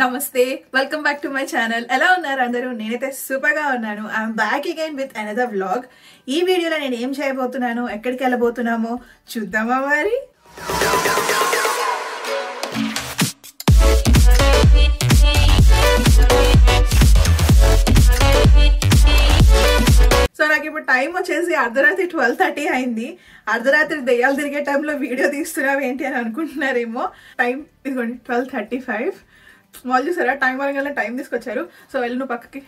నమస్తే welcome back to my channel ఎలా ఉన్నారు అందరూ నేనైతే సూపర్ గా ఉన్నాను I am back again with another vlog ఈ వీడియోలో నేను ఏం చేయబోతున్నాను ఎక్కడికి వెళ్ళబోతున్నామో చూద్దామా మరి సో నాకు ఇప్పుడు టైం వచ్చేసి అర్ధరాత్రి 12:30 అయింది. అర్ధరాత్రి దయ్యాలు తిరిగే టైంలో వీడియో తీస్తున్నావు ఏంటి అని అనుకుంటున్నారేమో. టైం ఇదిగోండి 12:35. వాళ్ళు చూసారా టైం వరంగల్ టైం తీసుకొచ్చారు. సో వెళ్ళి నువ్వు పక్కకి.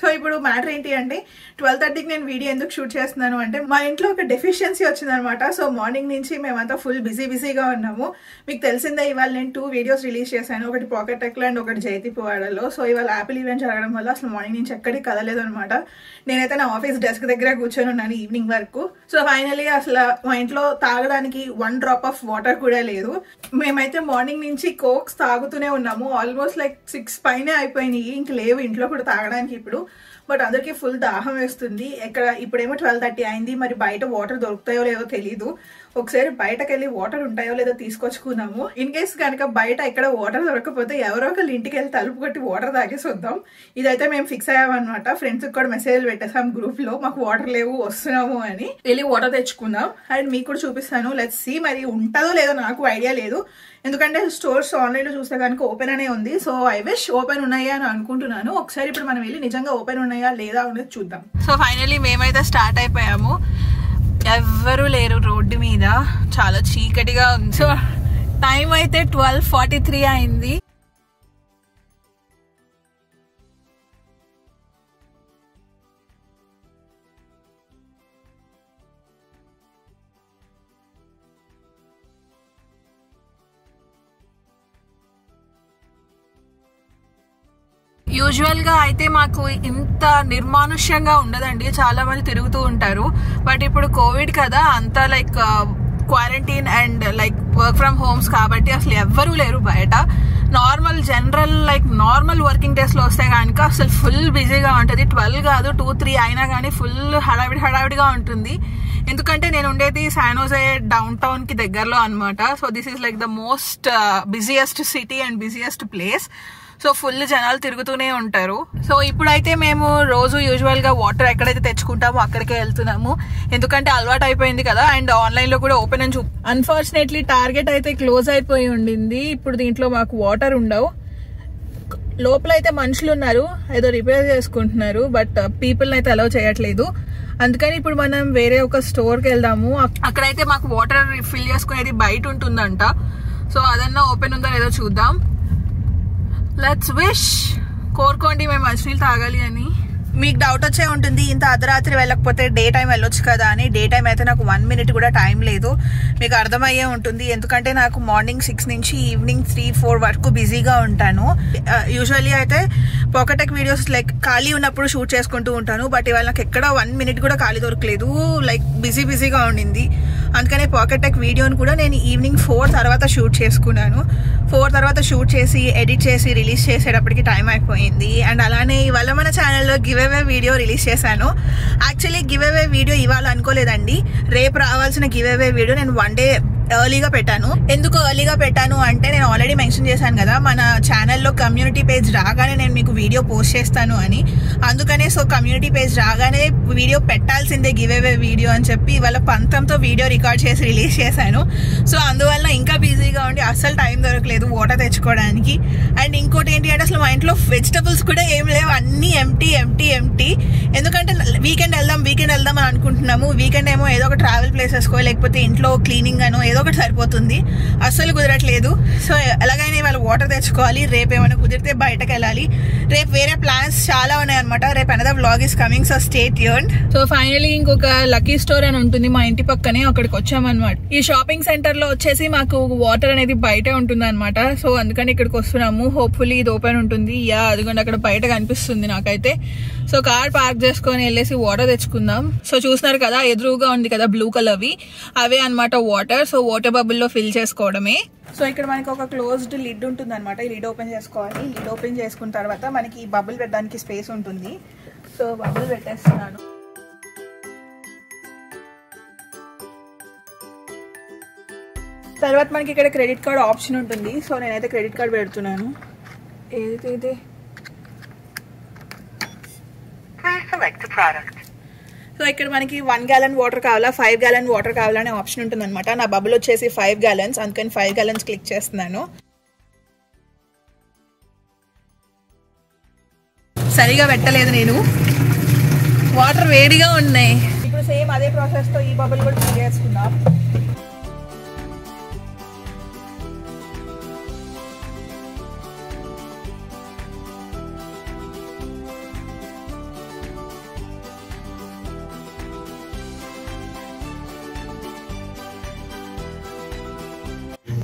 సో ఇప్పుడు మ్యాటర్ ఏంటి అంటే 12:30కి నేను వీడియో ఎందుకు షూట్ చేస్తున్నాను అంటే మా ఇంట్లో ఒక డెఫిషియన్సీ వచ్చిందనమాట. సో మార్నింగ్ నుంచి మేమంతా ఫుల్ బిజీగా ఉన్నాము. మీకు తెలిసిందే ఇవాళ నేను 2 వీడియోస్ రిలీజ్ చేశాను, ఒకటి PocketTechలో అండ్ ఒకటి జైతీపువాడలో. సో ఇవాళ యాపిల్ ఈవెంట్ జరగడం వల్ల అసలు మార్నింగ్ నుంచి ఎక్కడికి కదలేదు అనమాట. నేనైతే నా ఆఫీస్ డెస్క్ దగ్గర కూర్చొని ఉన్నాను ఈవినింగ్ వరకు. సో ఫైనలీ అసలు మా ఇంట్లో తాగడానికి 1 డ్రాప్ ఆఫ్ వాటర్ కూడా లేదు. మేమైతే మార్నింగ్ నుంచి కోక్స్ తాగుతూనే ఉన్నాము. ఆల్మోస్ట్ లైక్ 6 పైనే అయిపోయినాయి, ఇంక లేవు ఇంట్లో కూడా తాగడానికి ఇప్పుడు. బట్ అందరికీ ఫుల్ దాహం వేస్తుంది. ఎక్కడ ఇప్పుడేమో 12:30 అయింది. మరి బయట వాటర్ దొరుకుతాయో లేదో తెలీదు. ఒకసారి బయటకు వెళ్ళి వాటర్ ఉంటాయో లేదో తీసుకొచ్చుకున్నాము. ఇన్ కేస్ కనుక బయట ఎక్కడ వాటర్ దొరకకపోతే ఎవరో ఒకళ్ళు ఇంటికి వెళ్ళి తలుపు కొట్టి వాటర్ తాగేసి వద్దాం. ఇదైతే మేము ఫిక్స్ అయ్యామన్నమాట. ఫ్రెండ్స్కి కూడా మెసేజ్లు పెట్టేసాం గ్రూప్ లో, మాకు వాటర్ లేవు వస్తున్నాము అని. వెళ్ళి వాటర్ తెచ్చుకుందాం అండ్ మీకు కూడా చూపిస్తాను. లెట్స్ సీ మరి ఉంటుందో లేదో నాకు ఐడియా లేదు, ఎందుకంటే స్టోర్స్ ఆన్లైన్లో చూస్తే కనుక ఓపెన్ అనే ఉంది. సో ఐ విష్ ఓపెన్ ఉన్నాయా అని అనుకుంటున్నాను. ఒకసారి ఇప్పుడు మనం వెళ్ళి నిజంగా ఓపెన్ ఉన్నాయా లేదా అనేది చూద్దాం. సో ఫైనలీ మేమైతే స్టార్ట్ అయిపోయాము. ఎవ్వరూ లేరు రోడ్డు మీద, చాలా చీకటిగా ఉంది. సో టైం అయితే 12:43 అయింది. యూజువల్గా అయితే మాకు ఇంత నిర్మానుష్యంగా ఉండదండి, చాలా మంది తిరుగుతూ ఉంటారు. బట్ ఇప్పుడు కోవిడ్ కదా, అంతా like quarantine and like work from homes కాబట్టి అసలు ఎవ్వరూ లేరు బయట. Normal general like normal working డేస్లో వస్తే కనుక అసలు ఫుల్ బిజీగా ఉంటుంది. 12 కాదు 2-3 అయినా కానీ ఫుల్ హడావిడిగా ఉంటుంది. ఎందుకంటే నేను ఉండేది శానోజే డౌన్ టౌన్కి దగ్గరలో అనమాట. So this is like the most busiest city and busiest place. So full జనాలు తిరుగుతూనే ఉంటారు. సో ఇప్పుడైతే మేము రోజు యూజువల్గా వాటర్ ఎక్కడైతే తెచ్చుకుంటామో అక్కడికే వెళ్తున్నాము, ఎందుకంటే అలవాటు అయిపోయింది కదా. అండ్ ఆన్లైన్లో కూడా ఓపెన్ అని అన్ఫార్చునేట్లీ టార్గెట్ అయితే క్లోజ్ అయిపోయి ఉండింది. ఇప్పుడు దీంట్లో మాకు వాటర్ ఉండవు. లోపలైతే మనుషులు ఉన్నారు, ఏదో రిపేర్ చేసుకుంటున్నారు, బట్ పీపుల్ని అయితే అలౌ చేయట్లేదు. అందుకని ఇప్పుడు మనం వేరే ఒక స్టోర్కి వెళ్దాము. అక్కడైతే మాకు వాటర్ ఫిల్ చేసుకునేది బయట ఉంటుందంట. సో అదన్నా ఓపెన్ ఉందో ఏదో చూద్దాం. Let's wish. కోరుకోండి మేము మంచినీళ్ళు తాగాలి అని. మీకు డౌట్ వచ్చే ఉంటుంది ఇంత అర్ధరాత్రి వెళ్ళకపోతే డే టైం వెళ్ళొచ్చు కదా అని. డే టైం అయితే నాకు 1 మినిట్ కూడా టైం లేదు, మీకు అర్థమయ్యే ఉంటుంది. ఎందుకంటే నాకు మార్నింగ్ 6 నుంచి ఈవినింగ్ 3-4 వరకు బిజీగా ఉంటాను. యూజువల్లీ అయితే PocketTech వీడియోస్ లైక్ ఖాళీ ఉన్నప్పుడు షూట్ చేసుకుంటూ ఉంటాను. బట్ ఇవాళ నాకు ఎక్కడ 1 మినిట్ కూడా ఖాళీ దొరకలేదు, లైక్ బిజీగా ఉండింది. అందుకనే PocketTech వీడియోని కూడా నేను ఈవినింగ్ 4 తర్వాత షూట్ చేసుకున్నాను. 4 తర్వాత షూట్ చేసి ఎడిట్ చేసి రిలీజ్ చేసేటప్పటికి టైం అయిపోయింది. అండ్ అలానే ఇవాళ మన ఛానల్లో గివ్ అవే వీడియో రిలీజ్ చేశాను. యాక్చువల్లీ గివ్ అవే వీడియో ఇవాళ అనుకోలేదండి, రేపు రావాల్సిన గివ్ అవే వీడియో నేను 1 డే ఎర్లీగా పెట్టాను. ఎందుకు ఎర్లీగా పెట్టాను అంటే నేను ఆల్రెడీ మెన్షన్ చేశాను కదా మన ఛానల్లో కమ్యూనిటీ పేజ్ రాగానే నేను మీకు వీడియో పోస్ట్ చేస్తాను అని. అందుకనే సో కమ్యూనిటీ పేజ్ రాగానే వీడియో పెట్టాల్సిందే గివ్ అవే వీడియో అని చెప్పి ఇవాళ 19తో వీడియో రికార్డ్ చేసి రిలీజ్ చేశాను. సో అందువల్ల ఇంకా బిజీగా ఉండి అస్సలు టైం దొరకలేదు వాటర్ తెచ్చుకోవడానికి. అండ్ ఇంకోటి ఏంటి అంటే అసలు మా ఇంట్లో వెజిటబుల్స్ కూడా ఏం లేవు, అన్నీ ఎంటీ. ఎందుకంటే వీకెండ్ వెళ్దాం అని అనుకుంటున్నాము. వీకెండ్ ఏమో ఏదో ఒక ట్రావెల్ ప్లేసెస్కో లేకపోతే ఇంట్లో క్లీనింగ్ అనో ఒకటి సరిపోతుంది, అస్సలు కుదరట్లేదు. సో ఎలాగైనా ఇవాళ వాటర్ తెచ్చుకోవాలి, రేపు ఏమైనా కుదిరితే బయటకు వెళ్ళాలి. రేపు వేరే ప్లాన్స్ చాలా ఉన్నాయన్నమాట. రేపు another vlog is coming, so stay tuned. So finally ఇంకొక లక్కీ స్టోర్ అని ఉంటుంది మా ఇంటి పక్కనే, అక్కడికి వచ్చామన్నమాట. ఈ షాపింగ్ సెంటర్ లో వచ్చేసి మాకు వాటర్ అనేది బయటే ఉంటుంది అనమాట. సో అందుకని ఇక్కడికి వస్తున్నాము. హోప్ఫుల్లీ ఇది ఓపెన్ ఉంటుంది. యా అదిగోండి అక్కడ బయట కనిపిస్తుంది నాకైతే. సో కార్ పార్క్ చేసుకొని వెళ్ళేసి వాటర్ తెచ్చుకుందాం. సో చూస్తున్నారు కదా ఎదురుగా ఉంది కదా బ్లూ కలర్ వి, అవే అనమాట వాటర్. సో వాటర్ బబుల్ లో ఫిల్ చేసుకోవడమే. సో ఇక్కడ మనకి ఒక క్లోజ్డ్ లిడ్ ఉంటుంది అనమాట. ఈ లిడ్ ఓపెన్ చేసుకోవాలి. లిడ్ ఓపెన్ చేసుకున్న తర్వాత మనకి ఈ బబుల్ పెట్టడానికి స్పేస్ ఉంటుంది. సో బబుల్ పెట్టేస్తున్నాను. తర్వాత మనకి ఇక్కడ క్రెడిట్ కార్డ్ ఆప్షన్ ఉంటుంది. సో నేనైతే క్రెడిట్ కార్డ్ పెడుతున్నాను. दे। So, ఇక్కడ మనకి 1 గ్యాలన్ వాటర్ కావాలా 5 గ్యాలన్ వాటర్ కావాలా అనే ఆప్షన్ ఉంటుందన్నమాట. నా బబుల్ వచ్చేసి 5 గ్యాలన్స్ అందుకని 5 గ్యాలన్స్ క్లిక్ చేస్తున్నాను. సరిగా పెట్టలేదు నేను. వాటర్ వేడిగా ఉన్నాయి. ఇప్పుడు సేమ్ అదే ప్రాసెస్ తో ఈ బబుల్ కూడా ఫిల్ చేసుకుందాం.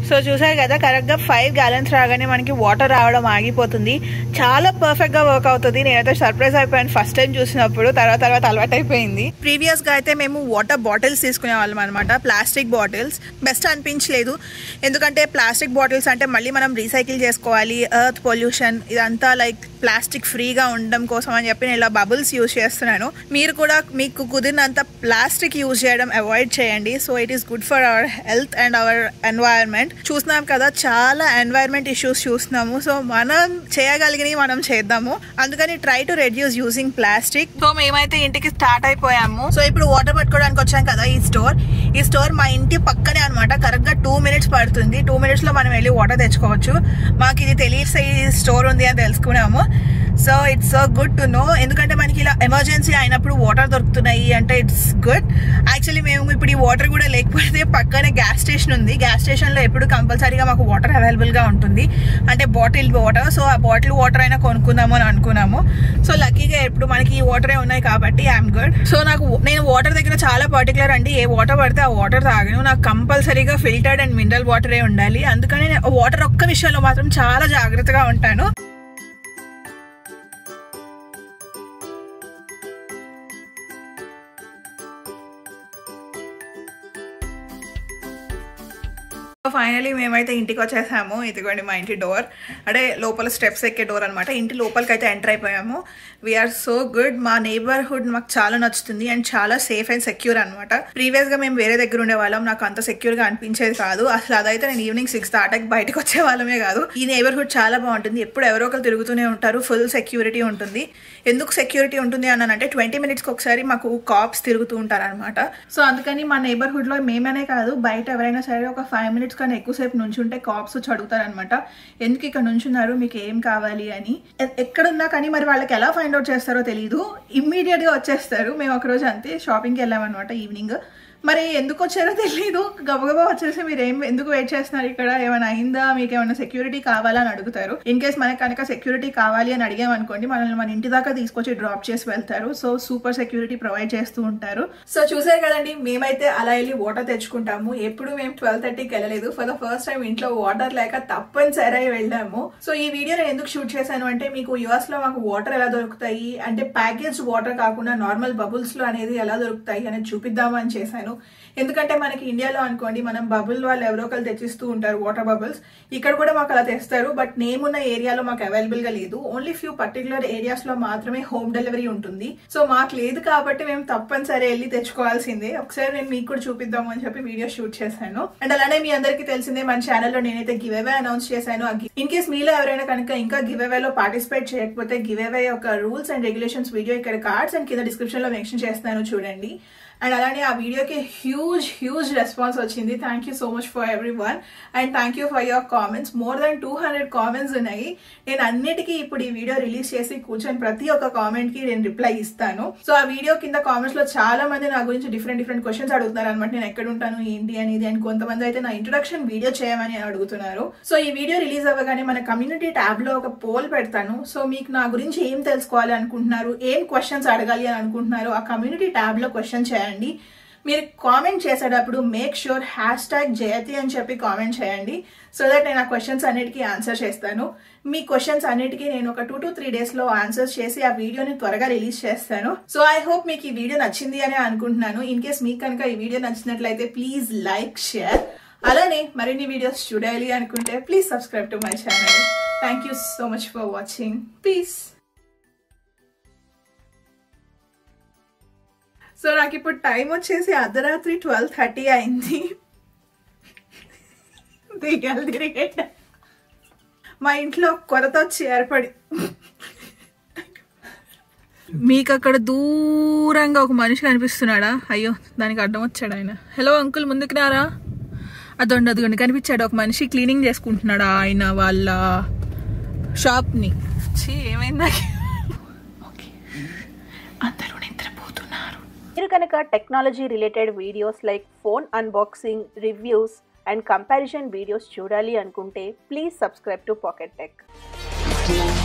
సో చూసారు కదా కరెక్ట్గా 5 గ్యాలన్స్ రాగానే మనకి వాటర్ రావడం ఆగిపోతుంది. చాలా పర్ఫెక్ట్గా వర్క్ అవుతుంది. నేనైతే సర్ప్రైజ్ అయిపోయాను ఫస్ట్ టైం చూసినప్పుడు, తర్వాత అలవాటు అయిపోయింది. ప్రీవియస్గా అయితే మేము వాటర్ బాటిల్స్ తీసుకునే వాళ్ళం అనమాట, ప్లాస్టిక్ బాటిల్స్. బెస్ట్ అనిపించలేదు ఎందుకంటే ప్లాస్టిక్ బాటిల్స్ అంటే మళ్ళీ మనం రీసైకిల్ చేసుకోవాలి, ఎర్త్ పొల్యూషన్ ఇదంతా, లైక్ ప్లాస్టిక్ ఫ్రీగా ఉండడం కోసం అని చెప్పి నేను ఇలా బబుల్స్ యూజ్ చేస్తున్నాను. మీరు కూడా మీకు కుదిరినంత ప్లాస్టిక్ యూజ్ చేయడం అవాయిడ్ చేయండి. So it is good for our health and our environment. చూస్తున్నాం కదా చాలా ఎన్వైర్న్మెంట్ ఇష్యూస్ చూస్తున్నాము. సో మనం చేయగలిగినవి మనం చేద్దాము, అందుకని try to reduce using plastic. So మేమైతే ఇంటికి స్టార్ట్ అయిపోయాము. సో ఇప్పుడు వాటర్ పట్టుకోవడానికి వచ్చాం కదా, ఈ స్టోర్ మా ఇంటి పక్కనే అనమాట. కరెక్ట్ గా 2 minutes పడుతుంది. 2 minutes లో మనం వెళ్ళి వాటర్ తెచ్చుకోవచ్చు. మాకు ఇది తెలిసే ఈ స్టోర్ ఉంది అని తెలుసుకున్నాము. So it's so good to know, ఎందుకంటే మనకి ఇలా ఎమర్జెన్సీ అయినప్పుడు వాటర్ దొరుకుతున్నాయి అంటే ఇట్స్ గుడ్. యాక్చువల్లీ మేము ఇప్పుడు ఈ వాటర్ కూడా లేకపోతే పక్కనే గ్యాస్ స్టేషన్ ఉంది. గ్యాస్ స్టేషన్ లో ఎప్పుడు కంపల్సరీగా మాకు వాటర్ అవైలబుల్గా ఉంటుంది, అంటే బాటిల్డ్ వాటర్. సో ఆ బాటిల్ వాటర్ అయినా కొనుక్కుందాము అని అనుకున్నాము. సో లక్కీగా ఇప్పుడు మనకి ఈ వాటరే ఉన్నాయి కాబట్టి ఐఎమ్ గుడ్. సో నేను వాటర్ దగ్గర చాలా పర్టికులర్ అండి. ఏ వాటర్ పడితే ఆ వాటర్ తాగను. నాకు కంపల్సరీగా ఫిల్టర్డ్ అండ్ మినరల్ వాటరే ఉండాలి. అందుకని నేను వాటర్ ఒక్క విషయంలో మాత్రం చాలా జాగ్రత్తగా ఉంటాను. ఫైనలీ మేమైతే ఇంటికి వచ్చేసాము. ఇదిగోండి మా ఇంటి డోర్, అంటే లోపల స్టెప్స్ ఎక్కే డోర్ అనమాట. ఇంటి లోపలికి అయితే ఎంటర్ అయిపోయాము. We're so good. మా నేబర్హుడ్ మాకు చాలా నచ్చుతుంది అండ్ చాలా సేఫ్ అండ్ సెక్యూర్ అనమాట. ప్రీవియస్గా మేము వేరే దగ్గర ఉండేవాళ్ళం, నాకు అంత సెక్యూర్గా అనిపించేది కాదు అసలు. అదైతే నేను ఈవినింగ్ 6 దాటాకి బయటకు వచ్చే వాళ్ళమే కాదు. ఈ నేబర్హుడ్ చాలా బాగుంటుంది, ఎప్పుడు ఎవరో ఒకరు తిరుగుతూనే ఉంటారు, ఫుల్ సెక్యూరిటీ ఉంటుంది. ఎందుకు సెక్యూరిటీ ఉంటుంది అనంటే 20 minutes ఒకసారి మాకు కాప్స్ తిరుగుతూ ఉంటారు అనమాట. సో అందుకని మా నేబర్హుడ్లో మేమనే కాదు బయట ఎవరైనా సరే ఒక 5 minutes కానీ ఎక్కువసేపు నుంచి ఉంటే కాప్స్ వచ్చి అడుగుతారు అనమాట, ఎందుకు ఇక్కడ నుంచున్నారు, మీకు ఏం కావాలి అని. ఎక్కడున్నా కానీ మరి వాళ్ళకి ఎలా ఫైండ్ అవుట్ చేస్తారో తెలీదు, ఇమ్మీడియట్ గా వచ్చేస్తారు. మేము ఒకరోజు అంతే షాపింగ్కి వెళ్ళామన్నమాట ఈవినింగ్. మరి ఎందుకు వచ్చారో తెలీదు, గబగబా వచ్చేసి మీరు ఎందుకు వెయిట్ చేస్తున్నారు ఇక్కడ, ఏమైనా అయిందా, మీకు ఏమైనా సెక్యూరిటీ కావాలా అని అడుగుతారు. ఇన్ కేస్ మనకు కనుక సెక్యూరిటీ కావాలి అని అడిగామనుకోండి మనల్ని మన ఇంటి దాకా తీసుకొచ్చి డ్రాప్ చేసి వెళ్తారు. సో సూపర్ సెక్యూరిటీ ప్రొవైడ్ చేస్తూ ఉంటారు. సో చూసారు కదండి మేమైతే అలా వెళ్ళి వాటర్ తెచ్చుకుంటాము. ఎప్పుడు మేము 12:30కి వెళ్ళలేదు. ఫర్ ద ఫస్ట్ టైం ఇంట్లో వాటర్ లేక తప్పనిసరి వెళ్ళాము. సో ఈ వీడియో నేను ఎందుకు షూట్ చేశాను అంటే మీకు యూఎస్ లో మాకు వాటర్ ఎలా దొరుకుతాయి, అంటే ప్యాకేజ్ వాటర్ కాకుండా నార్మల్ బబుల్స్ లో అనేది ఎలా దొరుకుతాయి అనేది చూపిద్దామని చేశాను. ఎందుకంటే మనకి ఇండియాలో అనుకోండి మనం బబుల్ వాళ్ళు ఎవరో ఒకరు తెచ్చిస్తూ ఉంటారు వాటర్ బబుల్స్. ఇక్కడ కూడా మాకు అలా తెస్తారు, బట్ నేమున్న ఏరియాలో మాకు అవైలబుల్ గా లేదు. ఓన్లీ ఫ్యూ పర్టికులర్ ఏరియాస్ లో మాత్రమే హోమ్ డెలివరీ ఉంటుంది. సో మాకు లేదు కాబట్టి మేము తప్పనిసరి వెళ్ళి తెచ్చుకోవాల్సిందే. ఒకసారి నేను మీకు కూడా చూపిద్దాము అని చెప్పి వీడియో షూట్ చేశాను. అండ్ అలానే మీ అందరికీ తెలిసిందే మన ఛానల్లో నేనైతే గివ్ అవే అనౌన్స్ చేశాను. ఇన్ కేస్ మీలో ఎవరైనా కనుక ఇంకా గివ్ అవే లో పార్టిసిపేట్ చేయకపోతే గివ్ అవే యొక్క రూల్స్ అండ్ రెగ్యులేషన్స్ వీడియో ఇక్కడ కార్డ్స్ అండ్ కింద డిస్క్రిప్షన్ లో మెన్షన్ చేస్తాను చూడండి. అండ్ అలానే ఆ వీడియోకి హ్యూజ్ రెస్పాన్స్ వచ్చింది. Thank you so much for everyone and thank you for your comments. More than 200 comments ఉన్నాయి. నేను అన్నిటికీ ఇప్పుడు ఈ వీడియో రిలీజ్ చేసి కూర్చొని ప్రతి ఒక్క కామెంట్ కి నేను రిప్లై ఇస్తాను. సో ఆ వీడియో కింద కామెంట్స్ లో చాలా మంది నా గురించి డిఫరెంట్ క్వశ్చన్స్ అడుగుతున్నారు అనమాట. నేను ఎక్కడ ఉంటాను ఏంటి అనేది, అండ్ కొంతమంది అయితే నా ఇంట్రొడక్షన్ వీడియో చేయమని అడుగుతున్నారు. సో ఈ వీడియో రిలీజ్ అవ్వగానే మన కమ్యూనిటీ ట్యాబ్ లో ఒక పోల్ పెడతాను. సో మీకు నా గురించి ఏం తెలుసుకోవాలి అనుకుంటున్నారు, ఏం క్వశ్చన్స్ అడగాలి అని అనుకుంటున్నారు ఆ కమ్యూనిటీ ట్యాబ్ లో క్వశ్చన్ చేయండి. మీరు కామెంట్ చేసేటప్పుడు మేక్ ష్యూర్ #jayati అని చెప్పి కామెంట్ చేయండి. సో దట్ నేను ఆ క్వశ్చన్స్ అన్నిటికీ ఆన్సర్ చేస్తాను. మీ క్వశ్చన్స్ అన్నిటికీ నేను ఒక 2 to 3 days లో ఆన్సర్స్ చేసి ఆ వీడియోని త్వరగా రిలీజ్ చేస్తాను. సో ఐ హోప్ మీకు ఈ వీడియో నచ్చింది అని అనుకుంటున్నాను. ఇన్ కేస్ మీకు కనుక ఈ వీడియో నచ్చినట్లయితే ప్లీజ్ లైక్, షేర్. అలానే మరిన్ని వీడియోస్ చూడాలి అనుకుంటే please subscribe to my channel. Thank you so much for watching. Please. So నాకు ఇప్పుడు టైం వచ్చేసి అర్ధరాత్రి 12:30 అయింది. దిగాలి తిరిగే మా ఇంట్లో కొరతొచ్చి ఏర్పడి మీకు అక్కడ దూరంగా ఒక మనిషి కనిపిస్తున్నాడా అయ్యో దానికి అడ్డం వచ్చాడు ఆయన హలో అంకుల్ ముందుకు రారా అదొండదుగొని కనిపించాడు ఒక మనిషి క్లీనింగ్ చేసుకుంటున్నాడు ఆయన వాళ్ళ షాప్ ని చీ ఏమైంది ఓకే అందరూ నిద్రపోతున్నారు మీరు కనుక technology related videos like phone unboxing reviews and comparison videos చూడాలి అనుకుంటే please subscribe to PocketTech